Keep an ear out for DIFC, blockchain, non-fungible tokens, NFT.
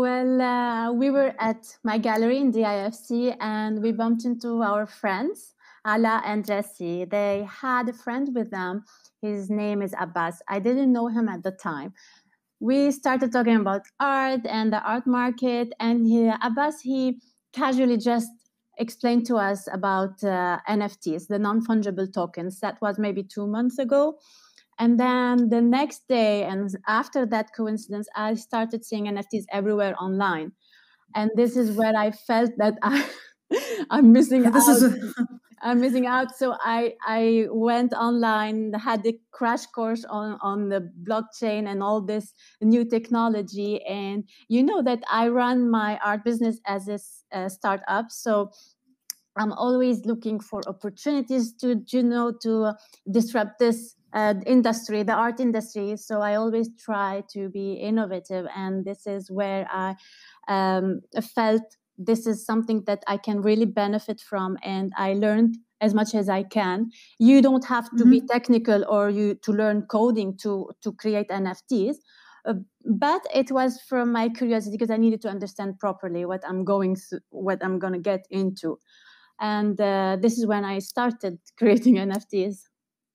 Well, we were at my gallery in DIFC and we bumped into our friends, Ala and Jesse. They had a friend with them. His name is Abbas. I didn't know him at the time. We started talking about art and the art market, and Abbas casually just explained to us about NFTs, the non-fungible tokens. That was maybe 2 months ago. And then the next day, and after that coincidence, I started seeing NFTs everywhere online. And this is where I felt that I'm missing out. I'm missing out. So I went online, had a crash course on the blockchain and all this new technology. And you know that I run my art business as a startup. So I'm always looking for opportunities to disrupt this industry, the art industry. So I always try to be innovative. And this is where I felt this is something that I can really benefit from, and I learned as much as I can. You don't have to be technical or to learn coding to create NFTs, but it was from my curiosity because I needed to understand properly what I'm going to get into. And this is when I started creating NFTs.